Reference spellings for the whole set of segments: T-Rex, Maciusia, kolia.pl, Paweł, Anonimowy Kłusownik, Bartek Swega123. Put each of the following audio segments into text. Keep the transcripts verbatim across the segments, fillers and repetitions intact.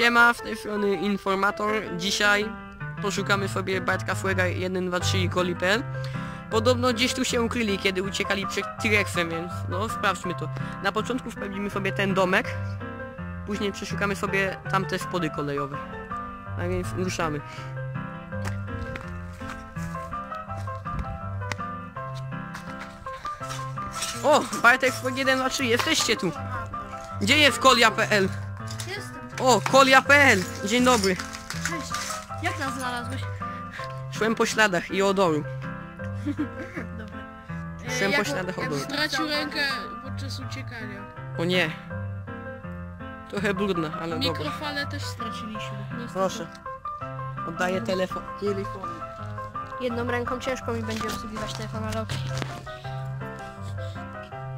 Siema, z tej strony Informator. Dzisiaj poszukamy sobie Bartka Swega jeden dwa trzy i koli kropka p l. Podobno gdzieś tu się ukryli, kiedy uciekali przed T-Rexem, więc no sprawdźmy to. Na początku sprawdzimy sobie ten domek, później przeszukamy sobie tamte spody kolejowe. A więc ruszamy. O! Bartek Swega jeden dwa trzy, jesteście tu! Gdzie jest kolia kropka p l? O! kolia kropka p l! Dzień dobry! Cześć! Jak nas znalazłeś? Szłem po śladach i odoru. Dobra. E, Szłem jako, po śladach odoru. Stracił rękę podczas uciekania. O nie! Trochę brudna, ale dobra. Mikrofale też straciliśmy. Niestety. Proszę. Oddaję telefon. Telefon. Jedną ręką ciężko mi będzie obsługiwać telefon, ale okej.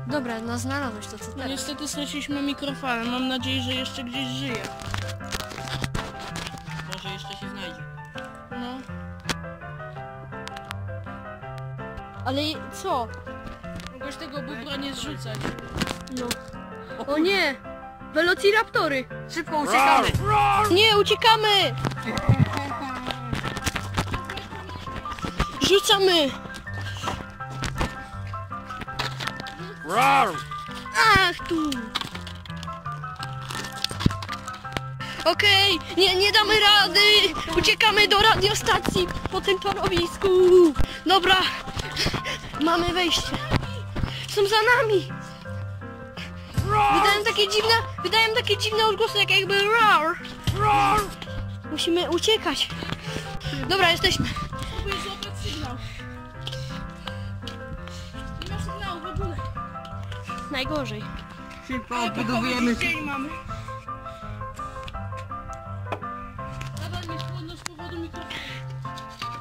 Dobra, no znalazłeś to, co teraz? No niestety straciliśmy mikrofalę, mam nadzieję, że jeszcze gdzieś żyje. Może jeszcze się znajdzie. No. Ale co? Mogłeś tego bubra nie zrzucać. No. O, o nie! Velociraptory! Szybko uciekamy! Nie, uciekamy! Rzucamy! Ach tu! Okej, okay, nie, nie damy rady! Uciekamy do radiostacji po tym torowisku! Dobra! Mamy wejście! Są za nami! Wydają takie dziwne, wydają takie dziwne odgłosy, jak jakby roar! Musimy uciekać! Dobra, jesteśmy! Najgorzej. Szybko budujemy. Mamy.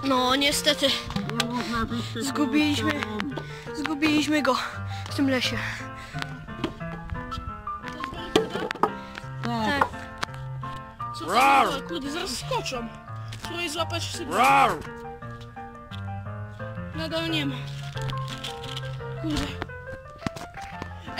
No niestety. Zgubiliśmy. Zgubiliśmy go w tym lesie. Tak. Co to? Kurde, zaraz skoczą. Trzeba je złapać w sypce. Nadal nie ma. Kurde.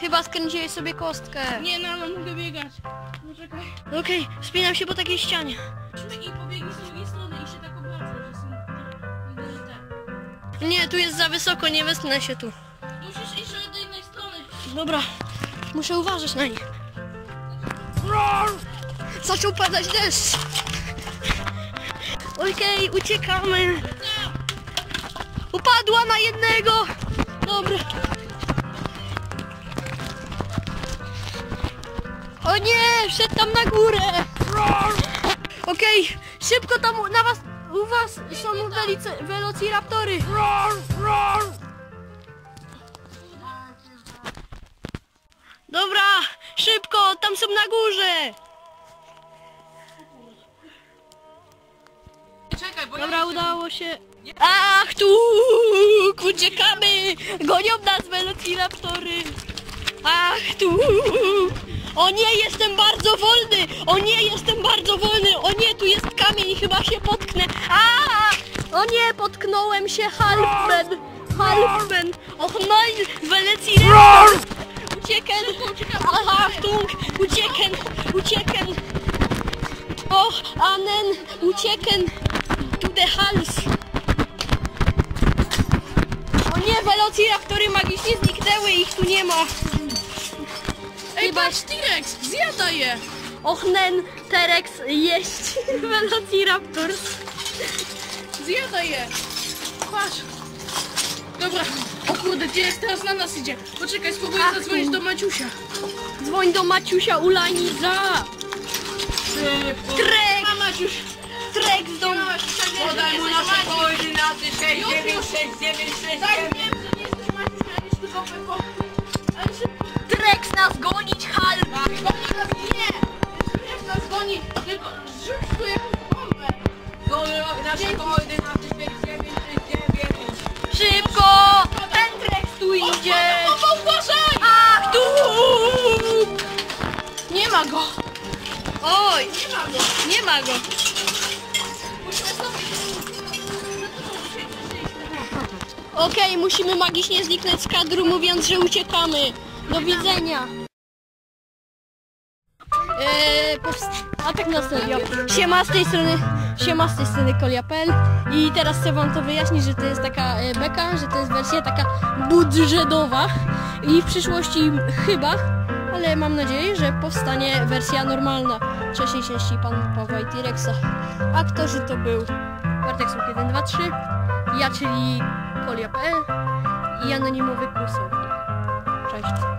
Chyba skręciłeś sobie kostkę. Nie, no, ale mogę biegać. Poczekaj. Okej, okay, wspinam się po takiej ścianie. I pobiegnij z drugiej strony i się tak obraca, że są te... Nie, tu jest za wysoko, nie westnę się tu. Musisz iść do innej strony. Dobra, muszę uważać na nich. Zaczął padać deszcz. Okej, okay, uciekamy. Upadła na jednego. Dobra. O nie, wszedł tam na górę. Okej, okay, szybko tam u, na was, u was są velociraptory. Dobra, szybko, tam są na górze. Czekaj, bo dobra, ja udało się. Ach, tu, uciekamy. Gonią nas velociraptory. Ach, tu. O nie, jestem bardzo wolny! O nie, jestem bardzo wolny! O nie, tu jest kamień, chyba się potknę! Aaaa! O nie, potknąłem się halpen! Halpen! Och nein, Velociraptor! Uciekam! Achtung! Uciekam! Uciekam! Och, anen! Uciekam! To the hals! O nie, Velociraptory magicznie zniknęły, ich tu nie ma! Ej, patrz, T-Rex, zjada je! Och nen, T-Rex jeść Velociraptor. Zjada je! Patrz! Dobra, o kurde, T-Rex teraz na nas idzie. Poczekaj, spróbuję zadzwonić do Maciusia. Dzwoń do Maciusia, ulani za! T-Rex! Maciuś! T-Rex do nas! Podaj mu nasze koordynaty sześć dziewięć sześć dziewięć sześć siedem. Tak, wiem, że nie jesteś Maciuś, ale jest tylko wypowiedź. T-Rex nas gonić, Hal! Goni nas, nie! T-Rex nas goni, tylko rzuć tu jakąś bombę! Nasze koordynaty sześć dziewięć sześć dziewięć. ma go! Oj! Nie ma go! Nie ma go! Okej, okay, musimy magicznie zniknąć z kadru, mówiąc, że uciekamy. Do widzenia. Eee, A tak na serio. Siema z tej strony, siema z tej strony kolia kropka p l. I teraz chcę wam to wyjaśnić, że to jest taka beka, że to jest wersja taka budżetowa. I w przyszłości chyba, ale mam nadzieję, że powstanie wersja normalna trzeciej części Pana Pawła i T-Rexa. A aktorzy to był Bartek Swega jeden dwa trzy, ja, czyli kolia kropka p l i Anonimowy Kłusownik. Cześć.